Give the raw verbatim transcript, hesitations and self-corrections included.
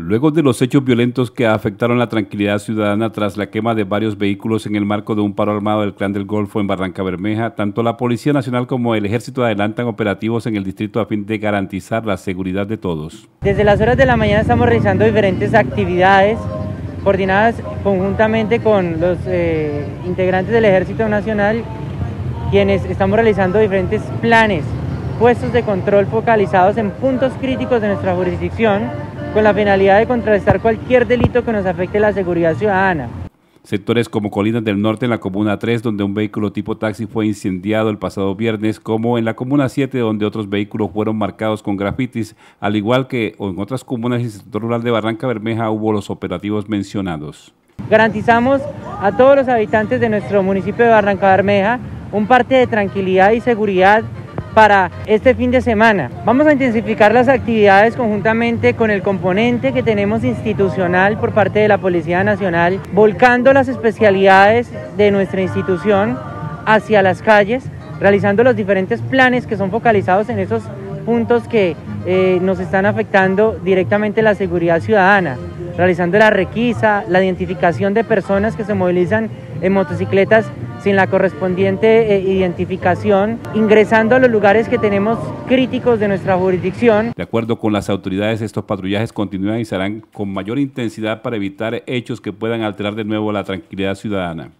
Luego de los hechos violentos que afectaron la tranquilidad ciudadana tras la quema de varios vehículos en el marco de un paro armado del Clan del Golfo en Barrancabermeja, tanto la Policía Nacional como el Ejército adelantan operativos en el distrito a fin de garantizar la seguridad de todos. Desde las horas de la mañana estamos realizando diferentes actividades coordinadas conjuntamente con los eh, integrantes del Ejército Nacional, quienes estamos realizando diferentes planes, puestos de control focalizados en puntos críticos de nuestra jurisdicción, con la finalidad de contrarrestar cualquier delito que nos afecte la seguridad ciudadana. Sectores como Colinas del Norte en la Comuna tres, donde un vehículo tipo taxi fue incendiado el pasado viernes, como en la Comuna siete, donde otros vehículos fueron marcados con grafitis, al igual que en otras comunas del sector rural de Barrancabermeja hubo los operativos mencionados. Garantizamos a todos los habitantes de nuestro municipio de Barrancabermeja un parte de tranquilidad y seguridad para este fin de semana. Vamos a intensificar las actividades conjuntamente con el componente que tenemos institucional por parte de la Policía Nacional, volcando las especialidades de nuestra institución hacia las calles, realizando los diferentes planes que son focalizados en esos puntos que eh, nos están afectando directamente la seguridad ciudadana, realizando la requisa, la identificación de personas que se movilizan en motocicletas sin la correspondiente eh, identificación, ingresando a los lugares que tenemos críticos de nuestra jurisdicción. De acuerdo con las autoridades, estos patrullajes continúan y serán con mayor intensidad para evitar hechos que puedan alterar de nuevo la tranquilidad ciudadana.